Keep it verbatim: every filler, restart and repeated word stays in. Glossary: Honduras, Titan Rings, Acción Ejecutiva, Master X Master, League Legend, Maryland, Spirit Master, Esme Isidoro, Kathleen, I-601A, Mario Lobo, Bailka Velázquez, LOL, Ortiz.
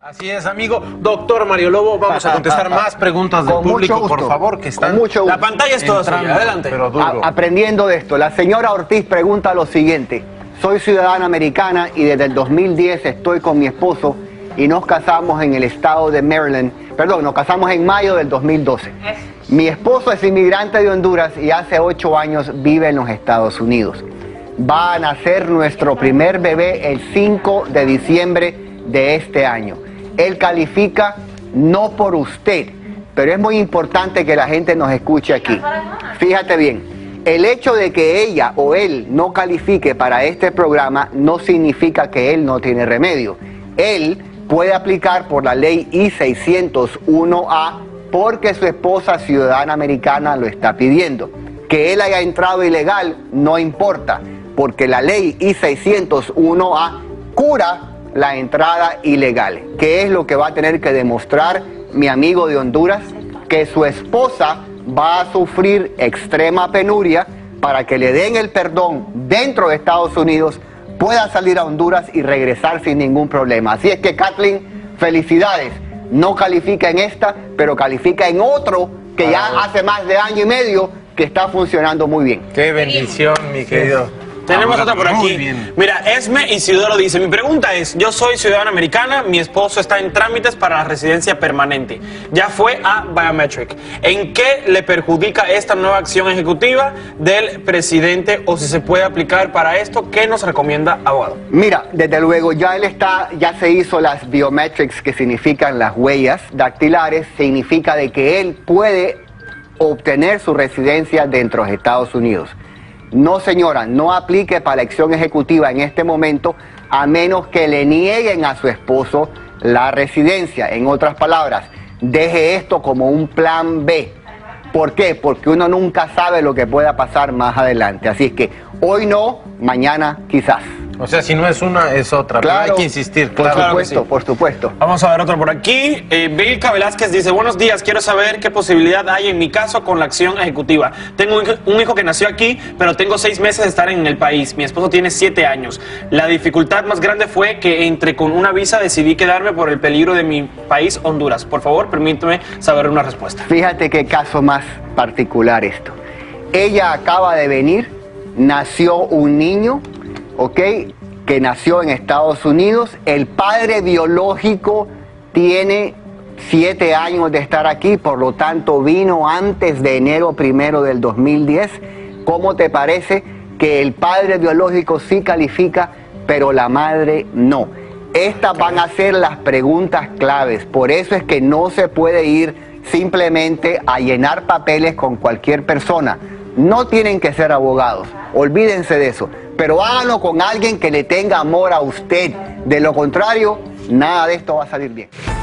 Así es, amigo. Doctor Mario Lobo, vamos a contestar más preguntas del público, por favor, que están... La pantalla es toda suya. Adelante. Pero duro. Aprendiendo de esto, la señora Ortiz pregunta lo siguiente. Soy ciudadana americana y desde el dos mil diez estoy con mi esposo y nos casamos en el estado de Maryland. Perdón, nos casamos en mayo del dos mil doce. Mi esposo es inmigrante de Honduras y hace ocho años vive en los Estados Unidos. Va a nacer nuestro primer bebé el cinco de diciembre de este año. Él califica no por usted, pero es muy importante que la gente nos escuche aquí. Fíjate bien, el hecho de que ella o él no califique para este programa no significa que él no tiene remedio. Él puede aplicar por la ley I seiscientos uno A porque su esposa ciudadana americana lo está pidiendo. Que él haya entrado ilegal no importa, porque la ley I seiscientos uno A cura la entrada ilegal, que es lo que va a tener que demostrar mi amigo de Honduras, que su esposa va a sufrir extrema penuria para que le den el perdón dentro de Estados Unidos, pueda salir a Honduras y regresar sin ningún problema. Así es que, Kathleen, felicidades. No califica en esta, pero califica en otro que ah, ya hace más de año y medio que está funcionando muy bien. Qué bendición, mi querido. Tenemos otra por aquí. Mira, Esme Isidoro dice, mi pregunta es, yo soy ciudadana americana, mi esposo está en trámites para la residencia permanente, ya fue a Biometric. ¿En qué le perjudica esta nueva acción ejecutiva del presidente o si se puede aplicar para esto? ¿Qué nos recomienda, abogado? Mira, desde luego, ya él está, ya se hizo las biometrics, que significan las huellas dactilares, significa de que él puede obtener su residencia dentro de Estados Unidos. No, señora, no aplique para la acción ejecutiva en este momento a menos que le nieguen a su esposo la residencia. En otras palabras, deje esto como un plan B. ¿Por qué? Porque uno nunca sabe lo que pueda pasar más adelante. Así es que hoy no, mañana quizás. O sea, si no es una, es otra. Claro, pero hay que insistir. Por claro, supuesto, claro sí. por supuesto. Vamos a ver otro por aquí. Eh, Bailka Velázquez dice, buenos días, quiero saber qué posibilidad hay en mi caso con la acción ejecutiva. Tengo un hijo que nació aquí, pero tengo seis meses de estar en el país. Mi esposo tiene siete años. La dificultad más grande fue que entré con una visa, decidí quedarme por el peligro de mi país, Honduras. Por favor, permíteme saber una respuesta. Fíjate qué caso más particular esto. Ella acaba de venir, nació un niño, ¿ok? Que nació en Estados Unidos. El padre biológico tiene siete años de estar aquí, por lo tanto vino antes de enero primero del dos mil diez. ¿Cómo te parece que el padre biológico sí califica, pero la madre no? Estas van a ser las preguntas claves. Por eso es que no se puede ir simplemente a llenar papeles con cualquier persona. No tienen que ser abogados, olvídense de eso. Pero háganlo con alguien que le tenga amor a usted. De lo contrario, nada de esto va a salir bien.